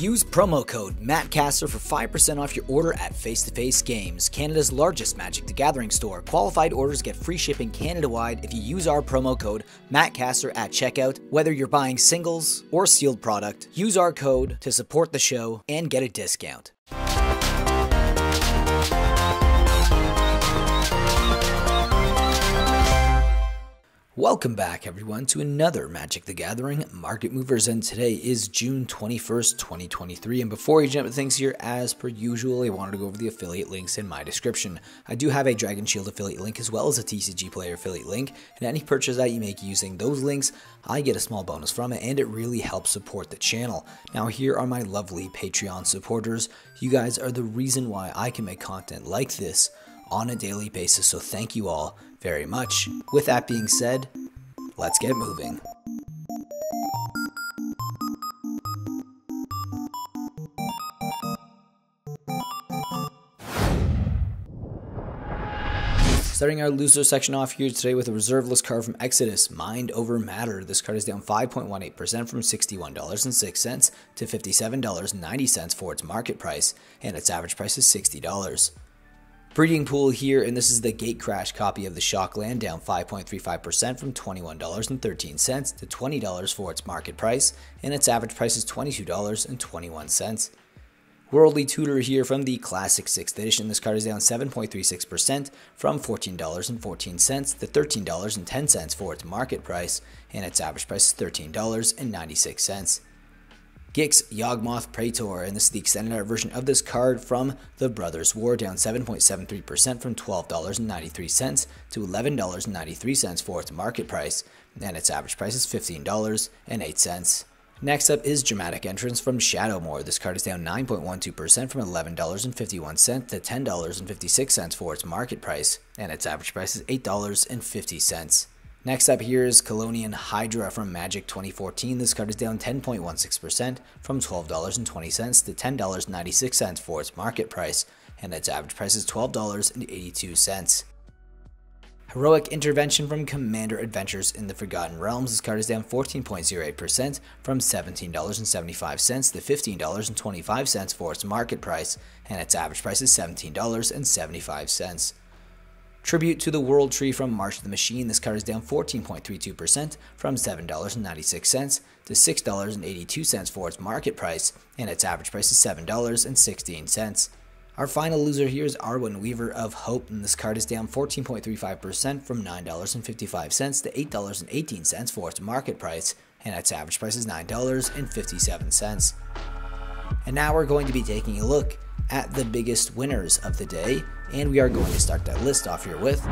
Use promo code MATTCASTER for 5% off your order at Face to Face Games, Canada's largest Magic the Gathering store. Qualified orders get free shipping Canada-wide if you use our promo code MATTCASTER at checkout. Whether you're buying singles or sealed product, use our code to support the show and get a discount. Welcome back, everyone, to another Magic the Gathering Market Movers, and today is June 21st, 2023, and before we jump into things here, as per usual, I wanted to go over the affiliate links in my description. I do have a Dragon Shield affiliate link as well as a TCG Player affiliate link, and any purchase that you make using those links, I get a small bonus from it, and it really helps support the channel. Now, here are my lovely Patreon supporters. You guys are the reason why I can make content like this on a daily basis, so thank you all very much. With that being said, let's get moving. Starting our loser section off here today with a reserve list card from Exodus, Mind Over Matter. This card is down 5.18% from $61.06 to $57.90 for its market price, and its average price is $60. Breeding Pool here, and this is the Gate Crash copy of the Shockland, down 5.35% from $21.13 to $20 for its market price, and its average price is $22.21. Worldly Tutor here from the Classic 6th Edition. This card is down 7.36% from $14.14 to $13.10 for its market price, and its average price is $13.96. Gix Yawgmoth Praetor, and this is the extended art version of this card from The Brothers' War, down 7.73% from $12.93 to $11.93 for its market price, and its average price is $15.08. Next up is Dramatic Entrance from Shadowmoor. This card is down 9.12% from $11.51 to $10.56 for its market price, and its average price is $8.50. Next up here is Colossal Hydra from Magic 2014. This card is down 10.16% from $12.20 to $10.96 for its market price, and its average price is $12.82. Heroic Intervention from Commander Adventures in the Forgotten Realms. This card is down 14.08% from $17.75 to $15.25 for its market price, and its average price is $17.75. Tribute to the World Tree from March of the Machine. This card is down 14.32% from $7.96 to $6.82 for its market price, and its average price is $7.16. Our final loser here is Arwen Weaver of Hope, and this card is down 14.35% from $9.55 to $8.18 for its market price, and its average price is $9.57. And now we're going to be taking a look at the biggest winners of the day, and we are going to start that list off here with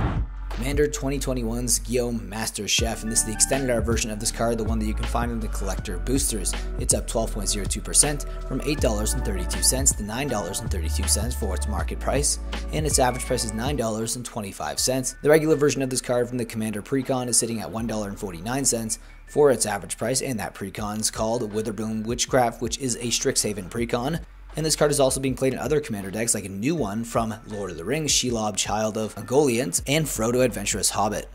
Commander 2021's Guillaume Master Chef, and this is the extended art version of this card, the one that you can find in the collector boosters. It's up 12.02% from $8.32 to $9.32 for its market price, and its average price is $9.25. The regular version of this card from the Commander Precon is sitting at $1.49 for its average price, and that precon is called Witherbloom Witchcraft, which is a Strixhaven precon. And this card is also being played in other Commander decks, like a new one from Lord of the Ring, Shelob Child of Ungoliant, and Frodo Adventurous Hobbit.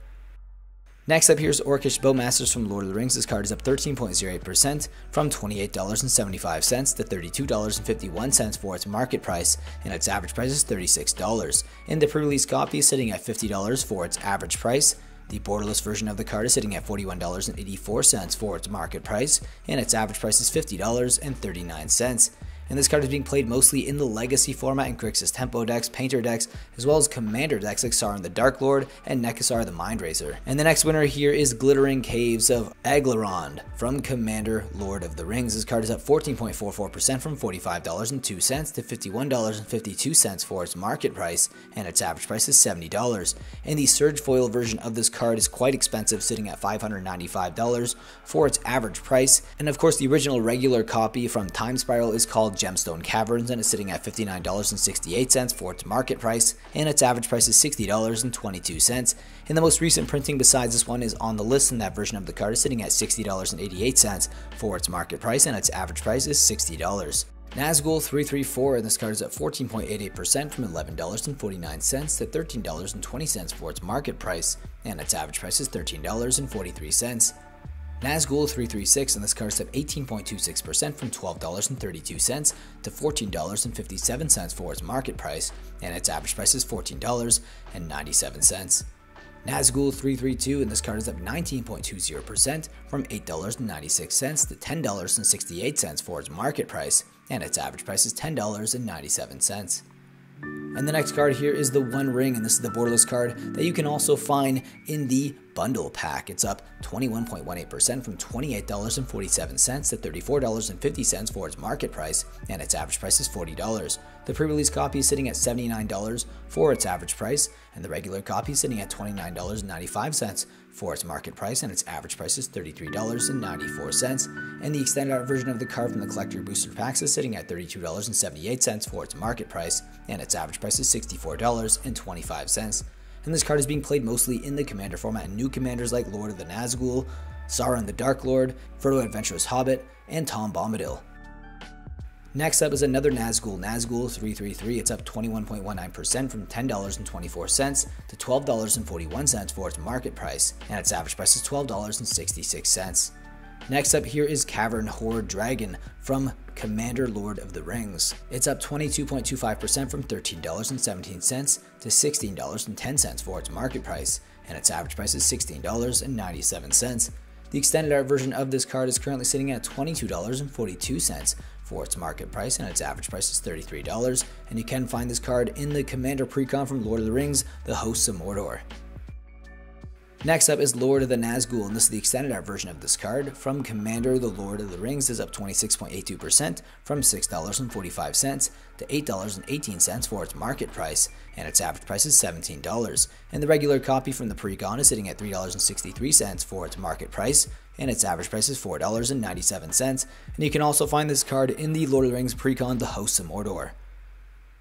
Next up here is Orcish Bowmasters from Lord of the Rings. This card is up 13.08% from $28.75 to $32.51 for its market price, and its average price is $36. And the pre-release copy is sitting at $50 for its average price. The borderless version of the card is sitting at $41.84 for its market price, and its average price is $50.39. And this card is being played mostly in the Legacy format in Grixis Tempo decks, Painter decks, as well as Commander decks like Sauron the Dark Lord and Nekasar the Mind Racer. And the next winner here is Glittering Caves of Aglarond from Commander Lord of the Rings. This card is up 14.44% from $45.02 to $51.52 for its market price, and its average price is $70. And the Surge Foil version of this card is quite expensive, sitting at $595 for its average price. And of course, the original regular copy from Time Spiral is called Gemstone Caverns, and it's sitting at $59.68 for its market price, and its average price is $60.22. And the most recent printing besides this one is on the list, and that version of the card is sitting at $60.88 for its market price, and its average price is $60. Nazgul 334, and this card is at 14.88% from $11.49 to $13.20 for its market price, and its average price is $13.43. Nazgul 336 on this card is up 18.26% from $12.32 to $14.57 for its market price, and its average price is $14.97. Nazgul 332 in this card is up 19.20% from $8.96 to $10.68 for its market price, and its average price is $10.97. And the next card here is the One Ring, and this is the borderless card that you can also find in the bundle pack. It's up 21.18% from $28.47 to $34.50 for its market price, and its average price is $40. The pre-release copy is sitting at $79 for its average price, and the regular copy is sitting at $29.95 for its market price, and its average price is $33.94. And the extended art version of the card from the collector booster packs is sitting at $32.78 for its market price, and its average price is $64.25. And this card is being played mostly in the commander format, and new commanders like Lord of the Nazgul, Sauron the Dark Lord, Frodo Adventurous Hobbit, and Tom Bombadil. Next up is another Nazgul, Nazgul 333. It's up 21.19% from $10.24 to $12.41 for its market price, and its average price is $12.66. Next up here is Cavern Horde Dragon from Commander Lord of the Rings. It's up 22.25% from $13.17 to $16.10 for its market price, and its average price is $16.97. The extended art version of this card is currently sitting at $22.42 for its market price, and its average price is $33, and you can find this card in the Commander Precon from Lord of the Rings, The Hosts of Mordor. Next up is Lord of the Nazgul, and this is the extended art version of this card from Commander the Lord of the Rings, is up 26.82% from $6.45 to $8.18 for its market price, and its average price is $17. And the regular copy from the Precon is sitting at $3.63 for its market price, and its average price is $4.97. And you can also find this card in the Lord of the Rings Precon, The Hosts of Mordor.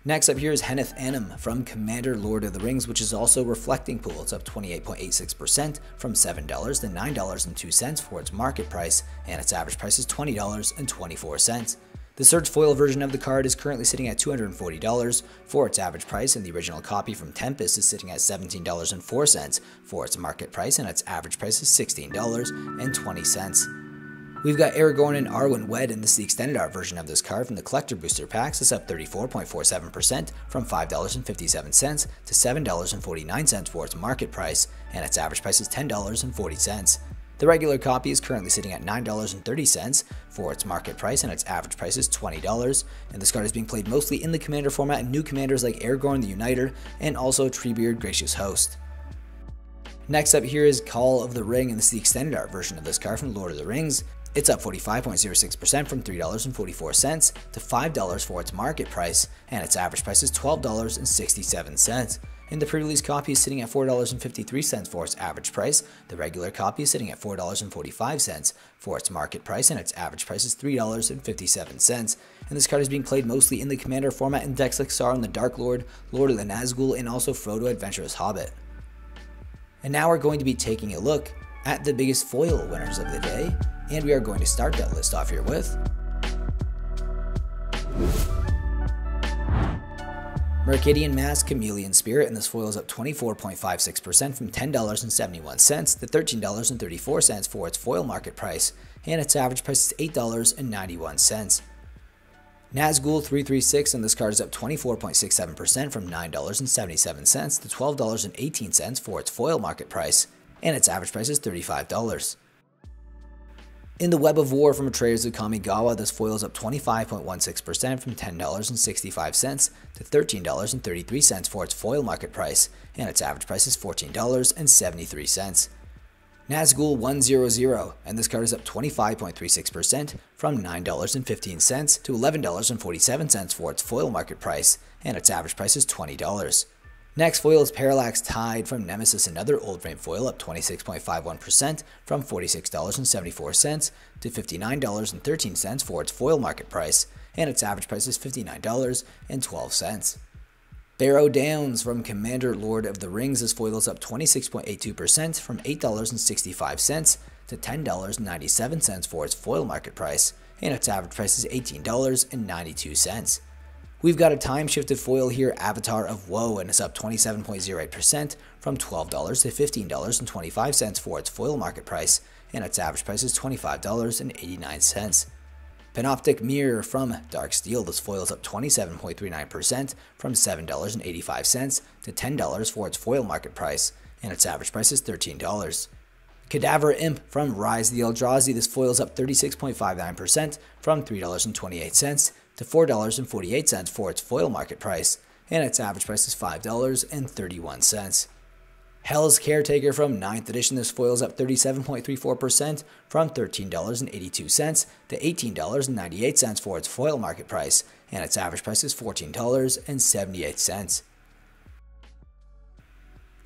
Next up here is Heneth Anim from Commander Lord of the Rings, which is also Reflecting Pool. It's up 28.86% from $7 to $9.02 for its market price, and its average price is $20.24. The Surge Foil version of the card is currently sitting at $240 for its average price, and the original copy from Tempest is sitting at $17.04 for its market price, and its average price is $16.20. We've got Aragorn and Arwen Wed, and this is the extended art version of this card from the collector booster packs. It's up 34.47% from $5.57 to $7.49 for its market price, and its average price is $10.40. The regular copy is currently sitting at $9.30 for its market price, and its average price is $20. And this card is being played mostly in the commander format, and new commanders like Aragorn the Uniter and also Treebeard Gracious Host. Next up here is Call of the Ring, and this is the extended art version of this card from Lord of the Rings. It's up 45.06% from $3.44 to $5 for its market price, and its average price is $12.67. And the pre-release copy is sitting at $4.53 for its average price. The regular copy is sitting at $4.45 for its market price, and its average price is $3.57. And this card is being played mostly in the Commander format in decks like Sauron the Dark Lord, Lord of the Nazgul, and also Frodo Adventurous Hobbit. And now we're going to be taking a look at the biggest foil winners of the day. And we are going to start that list off here with Mercadian Mask Chameleon Spirit, and this foil is up 24.56% from $10.71 to $13.34 for its foil market price, and its average price is $8.91. Nazgul 336, and this card is up 24.67% from $9.77 to $12.18 for its foil market price, and its average price is $35. In the Web of War from Atreus of Kamigawa, this foil is up 25.16% from $10.65 to $13.33 for its foil market price, and its average price is $14.73. Nazgul 100, and this card is up 25.36% from $9.15 to $11.47 for its foil market price, and its average price is $20. Next foil is Parallax Tide from Nemesis, another old frame foil, up 26.51% from $46.74 to $59.13 for its foil market price, and its average price is $59.12. Barrow Downs from Commander Lord of the Rings, this foil is up 26.82% from $8.65 to $10.97 for its foil market price, and its average price is $18.92. We've got a time-shifted foil here, Avatar of Woe, and it's up 27.08% from $12 to $15.25 for its foil market price, and its average price is $25.89. Panoptic Mirror from Dark Steel. This foils up 27.39% from $7.85 to $10 for its foil market price, and its average price is $13. Cadaver Imp from Rise of the Eldrazi. This foils up 36.59% from $3.28 to $4.48 for its foil market price, and its average price is $5.31. Hell's Caretaker from 9th edition. This foils up 37.34% from $13.82 to $18.98 for its foil market price, and its average price is $14.78.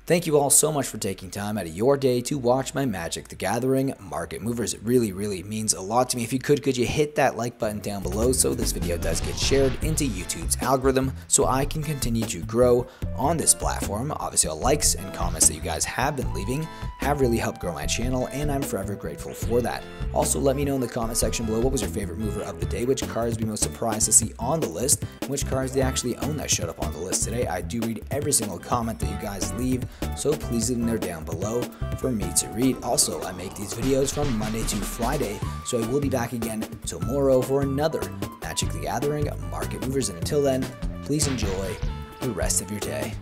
Thank you all so much for taking time out of your day to watch my Magic the Gathering Market Movers. It really means a lot to me. If you could you hit that like button down below so this video does get shared into YouTube's algorithm so I can continue to grow on this platform. Obviously, all likes and comments that you guys have been leaving have really helped grow my channel, and I'm forever grateful for that. Also, let me know in the comment section below what was your favorite mover of the day, which cards you'd be most surprised to see on the list, and which cards they actually own that showed up on the list today. I do read every single comment that you guys leave, so please leave them there down below for me to read. Also, I make these videos from Monday to Friday, so I will be back again tomorrow for another Magic the Gathering Market Movers. And until then, please enjoy the rest of your day.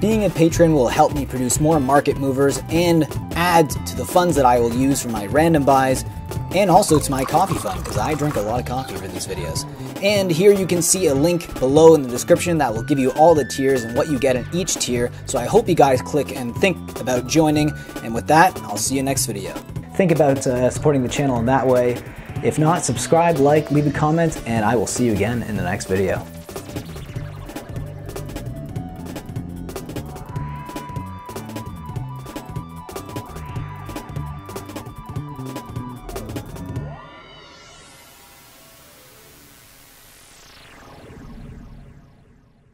Being a patron will help me produce more market movers and add to the funds that I will use for my random buys and also to my coffee fund, because I drink a lot of coffee for these videos. And here you can see a link below in the description that will give you all the tiers and what you get in each tier, so I hope you guys click and think about joining, and with that, I'll see you next video. Think about supporting the channel in that way. If not, subscribe, like, leave a comment, and I will see you again in the next video.